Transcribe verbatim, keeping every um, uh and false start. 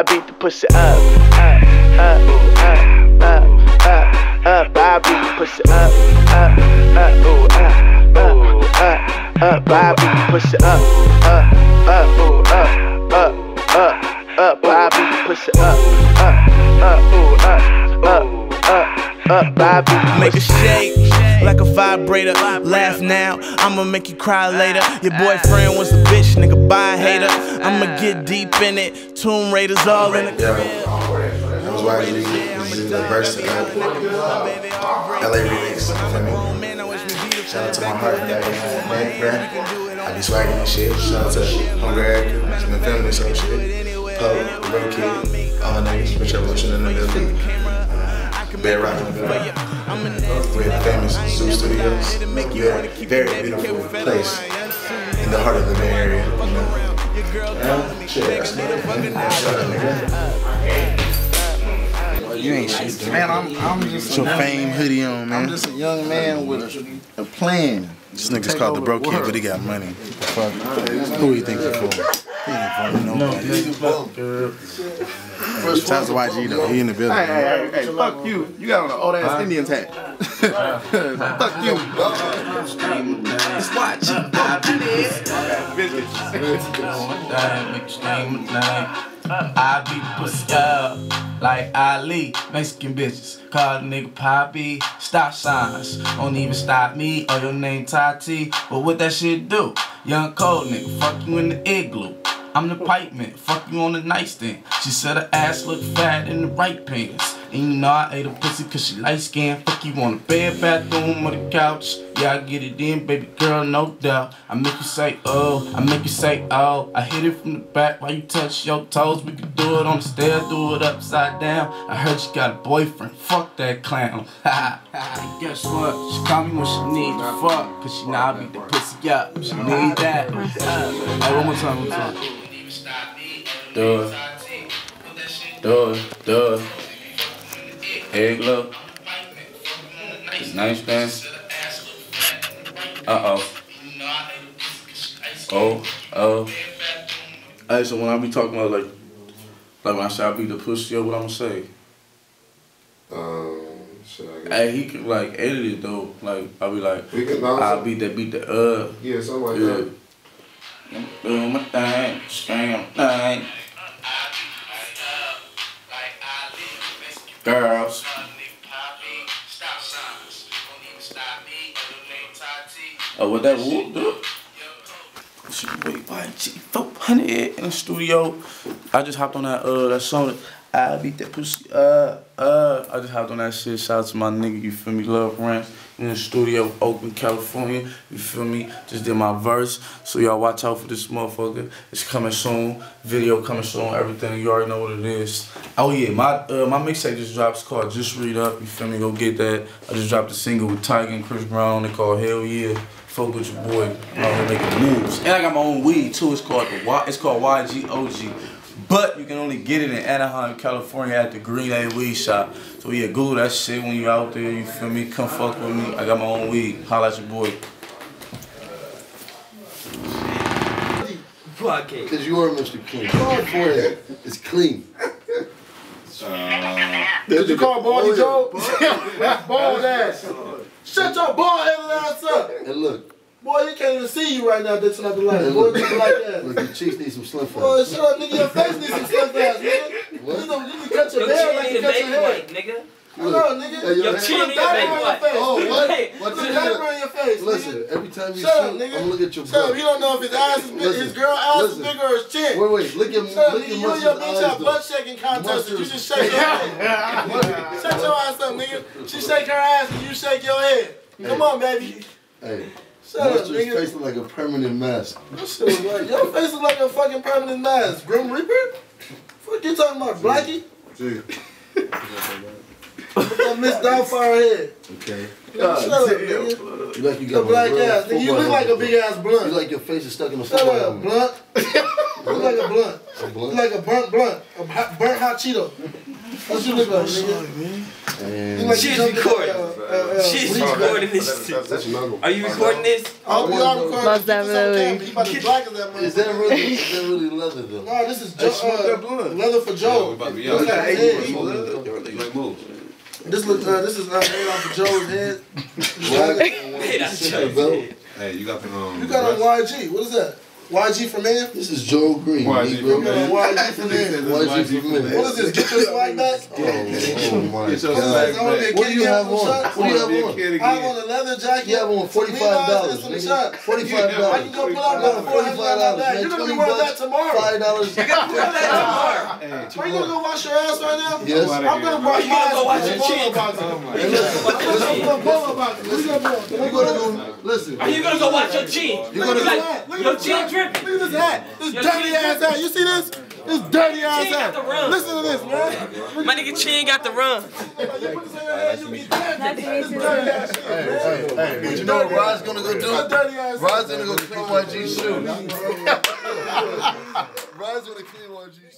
I beat the pussy up, up, up, up, up, up, up. I beat the pussy up, up, up, ooh, up, up, up, up. I beat the pussy up, up, up, ooh, up, up, up, up. I beat the pussy up, up, up, ooh, up, up, up, up. I beat the pussy. Make a shake. Like a vibrator, laugh now, I'ma make you cry later. Your boyfriend was a bitch, nigga, buy a hater. I'ma get deep in it, Tomb Raiders all in the yeah, crib. That was Y G, The Zoo, the verse of L A remix, you feel me? Shout out to my heart, that man, man. I be swagging and shit, shout out to Hungry Eric, he's been filming this whole shit. Poe, the real kid, all niggas, put your emotion in the building. Bedrock in the Bedrock. We're in the famous Zoo Studios. We're a very beautiful place in the heart of the Bay Area. You know? Yeah, shit, that's my nigga. You ain't shit, man. I'm, I'm just your fame hoodie on, man. I'm just a young man with a plan. This nigga's called the broke kid, but he got money. Fuck. Who he think he for? No, no, Shout out to Y G though, he in the building. Hey, hey, hey, hey, fuck you. You got on an old ass uh, Indian's hat. Uh, fuck you. It's Y G. I be pussy up like Ali. Mexican bitches call the nigga Poppy. Stop signs don't even stop me. Oh, your name Tati. But what that shit do? Young cold nigga, fuck you in the igloo. I'm the pipe man, fuck you on the nightstand. She said her ass look fat in the right pants. And you know I ate a pussy cause she light skinned. Fuck you on the bed, bathroom, or the couch. Yeah, I get it in, baby girl, no doubt. I make you say, oh, I make you say, oh. I hit it from the back while you touch your toes. We can do it on the stairs, do it upside down. I heard you got a boyfriend, fuck that clown. And guess what, she call me when she needs the fuck. Cause she know I beat the pussy up, she need that. Hey, one more time, one more time. Do it, do it, do it. Egg look, nice dance. Uh oh. Oh, oh. Hey, so when I be talking about like, like when I say I be the pussy, yo, what I'ma say? Um, shit, I guess. Hey, he could like edit it though. Like I be like, we can I beat that, beat the uh. Yeah, something like that. Do my thing, scream thing. Girls. Oh, what that whoop do? She wait, Y G, four hundred in the studio. I just hopped on that uh that song. I beat that pussy. Uh uh. I just hopped on that shit. Shout out to my nigga. You feel me? LoveRance in the studio, Oakland, California. You feel me? Just did my verse. So y'all watch out for this motherfucker. It's coming soon. Video coming soon. Everything. You already know what it is. Oh yeah, my uh, my mixtape just dropped. It's called Just Read Up. You feel me? Go get that. I just dropped a single with Tiger and Chris Brown. They called Hell Yeah. Fuck with your boy. I'm making moves. And I got my own weed too. It's called the Y. It's called Y G O G. But you can only get it in Anaheim, California at the Green A Weed Shop. So yeah, Google that shit when you out there, you feel me? Come fuck with me. I got my own weed. Holla at your boy. Because you are Mister King. California is clean. Uh, Did you call Baldy Joe? That's bald ass. Shut your bald ass up. And look. Boy, you can't even see you right now, that's not the light. Boy, people like that. Look, your cheeks need some slim fast. Boy, shut up, nigga, your face needs some slim fast, man. What? You know, you can cut your, your hair like you cut your hair. White, nigga. Hello, nigga. Hey, your chin need to white. Your oh, what? Hey, what's put a diaper on your face, listen, nigga. Every time you shut see, I'm look at your butt. Shut up, you don't know if his eyes is big, his girl eyes listen. Is bigger or his chin. Wait, wait, look at me. Shut up, you and your bitch have butt shaking contests, you just shake your head. Shut your eyes up, nigga. She shake her ass and you shake your head. Come on, baby. Hey. Shut up, nigga. Your face look like a permanent mask. That shit was like, your face look like a fucking permanent mask. Grim Reaper? Fuck you talking about, Blackie? Dude. That Miss Downfire head. Okay. God, shut up, nigga. You like you got a black ass. Nigga, you look like a big ass blunt. You like your face is stuck in a shut up, blunt. You look like a blunt. A blunt? You like a burnt blunt. A burnt hot Cheeto. That's what you look like, nigga. And she's recording. She's recording this. Are you recording this? Oh, we are recording. Is that really? Is that really leather though? No, this is just leather for Joe. This looks. This is not made off of Joe's head. Made off Joe's head. Hey, you got the um. You got a Y G. What is that? Y G for men? This is Joe Green. Y G for men. Y G for men. Y G for men. What is this? Get your swag back? Oh, oh my God. What do you have on? What do you have on? I have on a leather jacket. You have on forty-five dollars. forty-five dollars. I can go pull out another forty-five dollars. You're going to be wearing that tomorrow. five dollars. You're going to be wearing that tomorrow. Are you going to go wash your ass right now? Yes. I'm going to wash my ass. You're going to go wash your cheek. Listen. Are you going to go wash your cheek? You're going to go. Your cheek. Look at this hat. This Yo, dirty ass hat. You see this? This dirty ass hat. Listen to this, man. My nigga Chin got the run. Hey, hey, hey. But you know what Rod's gonna go do? Rod's gonna go clean Y G's shoes. Rod's gonna clean Y G's shoes.